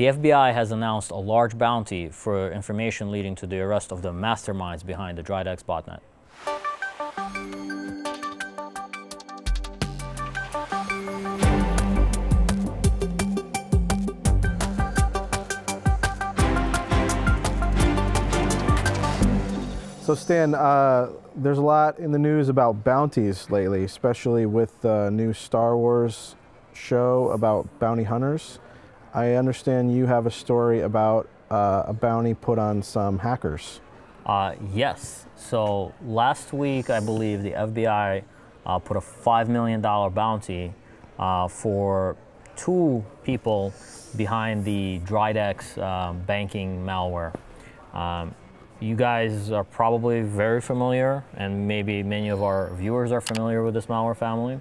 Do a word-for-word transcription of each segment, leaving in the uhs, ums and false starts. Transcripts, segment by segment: The F B I has announced a large bounty for information leading to the arrest of the masterminds behind the Dridex botnet. So Stan, uh, there's a lot in the news about bounties lately, especially with the new Star Wars show about bounty hunters. I understand you have a story about uh, a bounty put on some hackers. Uh, yes. So last week, I believe the F B I uh, put a five million dollar bounty uh, for two people behind the Dridex uh, banking malware. Um, You guys are probably very familiar, and maybe many of our viewers are familiar with this malware family.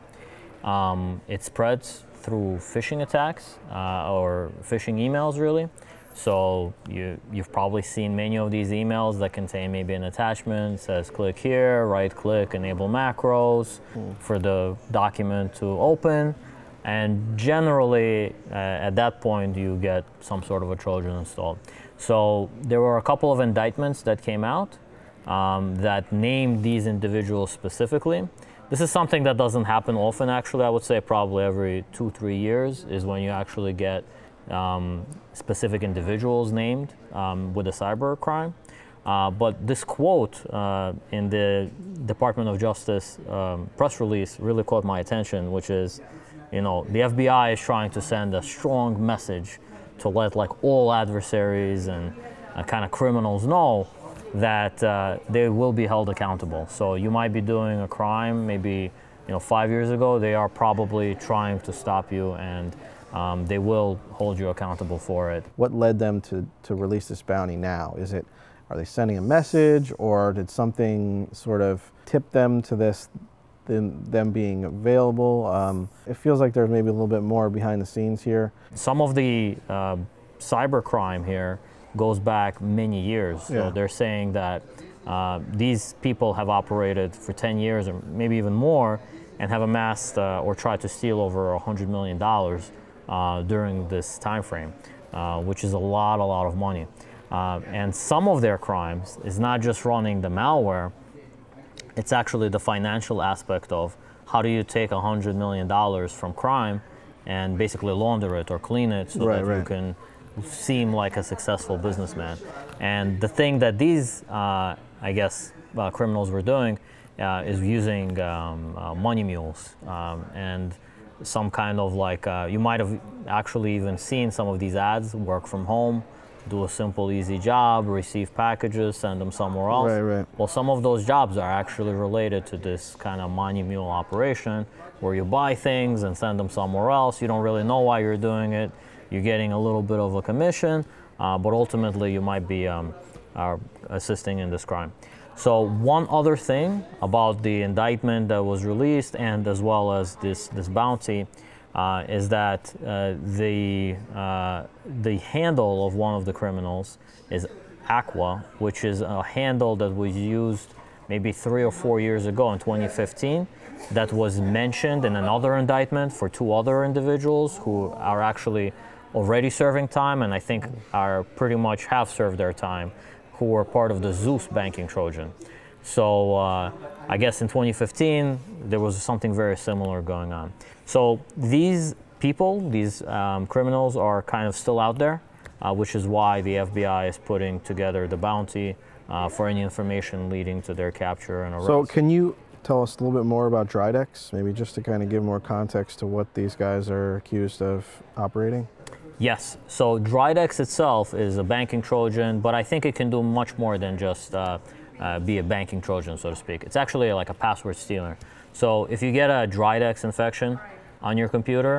Um, it spreads through phishing attacks uh, or phishing emails, really. So you, you've probably seen many of these emails that contain maybe an attachment, says click here, right click, enable macros mm. for the document to open. And generally, uh, at that point, you get some sort of a Trojan installed. So there were a couple of indictments that came out um, that named these individuals specifically. This is something that doesn't happen often, actually. I would say probably every two, three years is when you actually get um, specific individuals named um, with a cyber crime. Uh, but this quote uh, in the Department of Justice um, press release really caught my attention, which is, you know, the F B I is trying to send a strong message to let like all adversaries and uh, kind of criminals know that uh, they will be held accountable. So you might be doing a crime maybe, you know, five years ago. They are probably trying to stop you, and um, they will hold you accountable for it. What led them to, to release this bounty now? Is it, are they sending a message, or did something sort of tip them to this, them being available? Um, it feels like there's maybe a little bit more behind the scenes here. Some of the uh, cyber crime here goes back many years. Yeah. So they're saying that uh, these people have operated for ten years or maybe even more, and have amassed uh, or tried to steal over one hundred million dollars uh, during this time frame, uh, which is a lot, a lot of money. Uh, and some of their crimes is not just running the malware, it's actually the financial aspect of how do you take one hundred million dollars from crime and basically launder it or clean it so right, that right. you can seem like a successful businessman. And the thing that these, uh, I guess, uh, criminals were doing uh, is using um, uh, money mules um, and some kind of like, uh, you might have actually even seen some of these ads, work from home, do a simple, easy job, receive packages, send them somewhere else. Right, right. Well, some of those jobs are actually related to this kind of money mule operation where you buy things and send them somewhere else. You don't really know why you're doing it. You're getting a little bit of a commission, uh, but ultimately you might be um, uh, assisting in this crime. So one other thing about the indictment that was released, and as well as this, this bounty, Uh, is that uh, the, uh, the handle of one of the criminals is Aqua, which is a handle that was used maybe three or four years ago in twenty fifteen that was mentioned in another indictment for two other individuals who are actually already serving time, and I think are pretty much have served their time, who were part of the Zeus banking Trojan. So uh, I guess in twenty fifteen, there was something very similar going on. So these people, these um, criminals are kind of still out there, uh, which is why the F B I is putting together the bounty uh, for any information leading to their capture and arrest. So can you tell us a little bit more about Dridex, maybe just to kind of give more context to what these guys are accused of operating? Yes, so Dridex itself is a banking Trojan, but I think it can do much more than just uh, Uh, be a banking Trojan, so to speak. It's actually like a password stealer. So if you get a Dridex infection on your computer,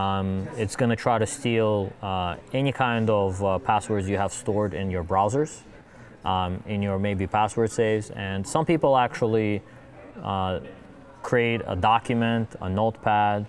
um, it's going to try to steal uh, any kind of uh, passwords you have stored in your browsers, um, in your maybe password saves. And some people actually uh, create a document, a notepad,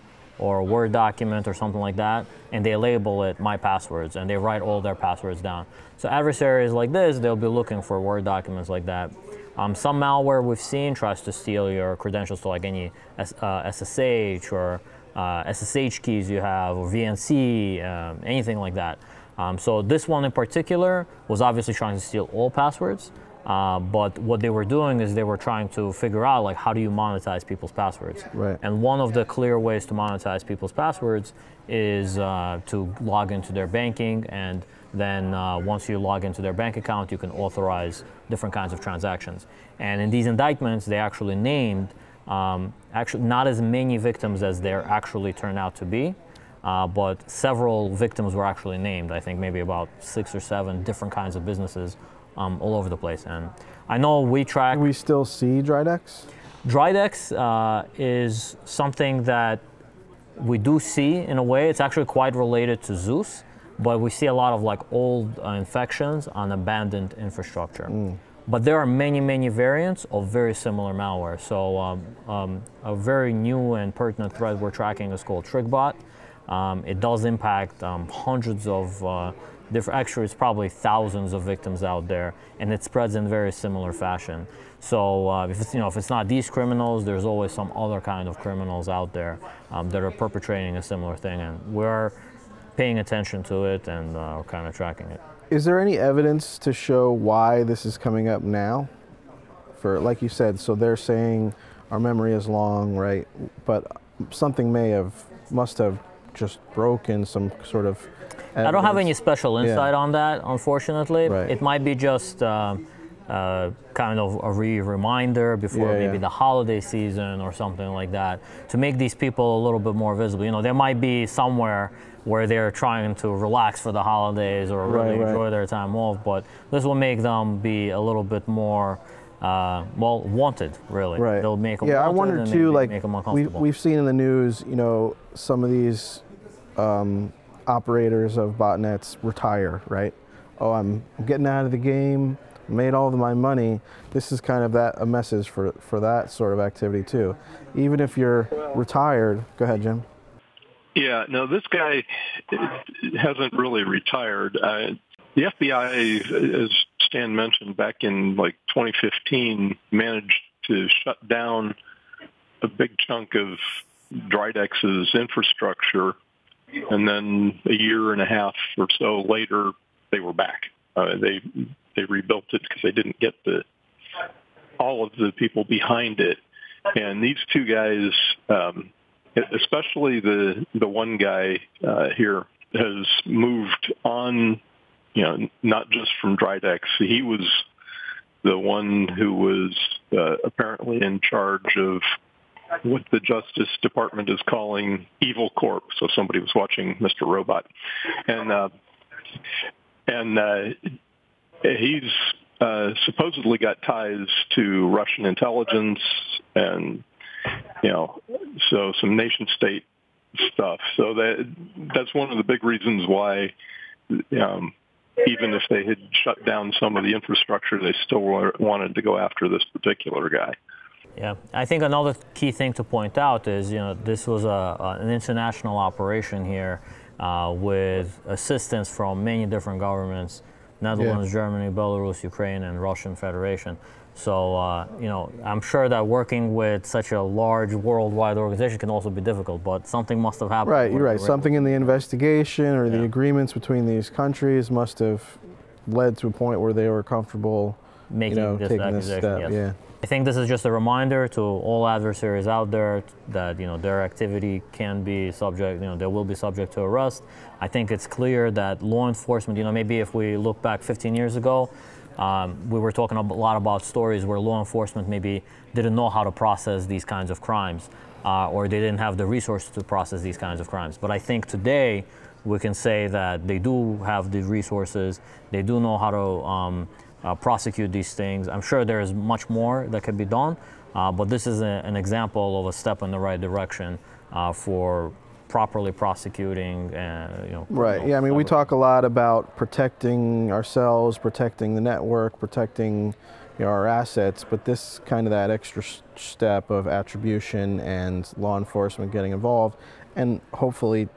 or a Word document or something like that, and they label it my passwords, and they write all their passwords down. So adversaries like this, they'll be looking for Word documents like that. Um, some malware we've seen tries to steal your credentials to like any uh, S S H or uh, S S H keys you have, or V N C, uh, anything like that. Um, so this one in particular was obviously trying to steal all passwords, uh, but what they were doing is they were trying to figure out, like, how do you monetize people's passwords? Right. And one of the clear ways to monetize people's passwords is uh, to log into their banking, and then uh, once you log into their bank account, you can authorize different kinds of transactions. And in these indictments, they actually named um, actually not as many victims as there actually turned out to be. Uh, but several victims were actually named. I think maybe about six or seven different kinds of businesses um, all over the place. And I know we track... Can we still see Dridex? Dridex uh, is something that we do see in a way. It's actually quite related to Zeus, but we see a lot of like old uh, infections on abandoned infrastructure. Mm. But there are many, many variants of very similar malware. So um, um, a very new and pertinent threat we're tracking is called TrickBot. Um, it does impact um, hundreds of uh, different, actually it's probably thousands of victims out there, and it spreads in very similar fashion. So uh, if, it's, you know, if it's not these criminals, there's always some other kind of criminals out there um, that are perpetrating a similar thing, and we're paying attention to it, and uh, we're kind of tracking it. Is there any evidence to show why this is coming up now? For, like you said, so they're saying our memory is long, right? But something may have, must have just broken some sort of evidence. I don't have any special insight yeah. on that, unfortunately. Right. It might be just uh, uh, kind of a re-reminder before yeah, maybe yeah. the holiday season or something like that, to make these people a little bit more visible. You know, there might be somewhere where they're trying to relax for the holidays or right, really right. enjoy their time off, but this will make them be a little bit more Uh, well, wanted, really. Right. They'll make them yeah, wanted I wonder and too, like, make them uncomfortable. We've, we've seen in the news, you know, some of these um, operators of botnets retire, right? Oh, I'm getting out of the game, made all of my money. This is kind of that a message for, for that sort of activity too. Even if you're retired, go ahead, Jim. Yeah, no, this guy hasn't really retired. I, The F B I, as Stan mentioned, back in like twenty fifteen, managed to shut down a big chunk of Drydex's infrastructure, and then a year and a half or so later, they were back. Uh, they they rebuilt it because they didn't get the all of the people behind it. And these two guys, um, especially the the one guy uh, here, has moved on. You know, not just from Dridex. He was the one who was uh, apparently in charge of what the Justice Department is calling Evil Corp. So somebody was watching Mister Robot, and uh, and uh, he's uh, supposedly got ties to Russian intelligence, and you know, so some nation-state stuff. So that that's one of the big reasons why. Um, Even if they had shut down some of the infrastructure, they still were, wanted to go after this particular guy. Yeah, I think another key thing to point out is, you know, this was a, a, an international operation here uh, with assistance from many different governments, Netherlands, yeah. Germany, Belarus, Ukraine, and Russian Federation. So, uh, you know, I'm sure that working with such a large worldwide organization can also be difficult, but something must have happened. Right, you're right. Something in the investigation or yeah. the agreements between these countries must have led to a point where they were comfortable making you know, this, taking this step. Yes. Yeah. I think this is just a reminder to all adversaries out there that, you know, their activity can be subject, you know, they will be subject to arrest. I think it's clear that law enforcement, you know, maybe if we look back fifteen years ago, Um, we were talking a lot about stories where law enforcement maybe didn't know how to process these kinds of crimes, uh, or they didn't have the resources to process these kinds of crimes. But I think today we can say that they do have the resources, they do know how to um, uh, prosecute these things. I'm sure there is much more that can be done, uh, but this is a, an example of a step in the right direction uh, for properly prosecuting, uh, you know. Right, yeah, I mean, we talk a lot about protecting ourselves, protecting the network, protecting you know, our assets, but this kind of that extra step of attribution and law enforcement getting involved and hopefully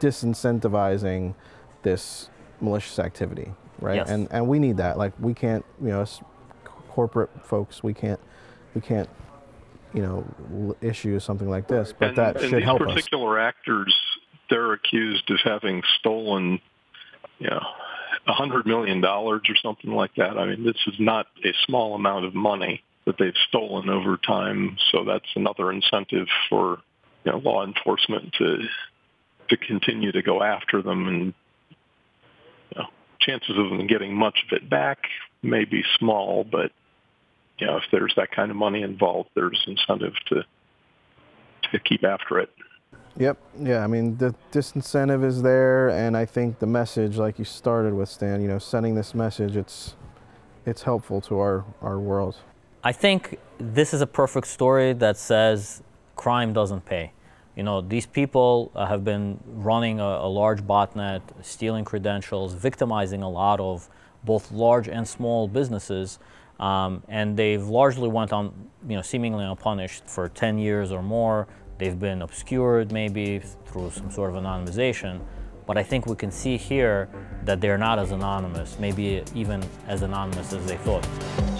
disincentivizing this malicious activity, right? Yes. And, and we need that, like we can't, you know, as corporate folks, we can't, we can't, you know, issue something like this, but and, that and should help us. And these particular actors, they're accused of having stolen you know, one hundred million dollars or something like that. I mean, this is not a small amount of money that they've stolen over time. So that's another incentive for, you know, law enforcement to to continue to go after them. And you know, chances of them getting much of it back may be small, but you know, if there's that kind of money involved, there's incentive to to keep after it. Yep. Yeah. I mean, the disincentive is there, and I think the message, like you started with, Stan, you know, sending this message, it's it's helpful to our, our world. I think this is a perfect story that says crime doesn't pay. You know, these people uh, have been running a, a large botnet, stealing credentials, victimizing a lot of both large and small businesses, um, and they've largely went on, you know, seemingly unpunished for ten years or more. They've been obscured maybe through some sort of anonymization, but I think we can see here that they're not as anonymous, maybe even as anonymous as they thought.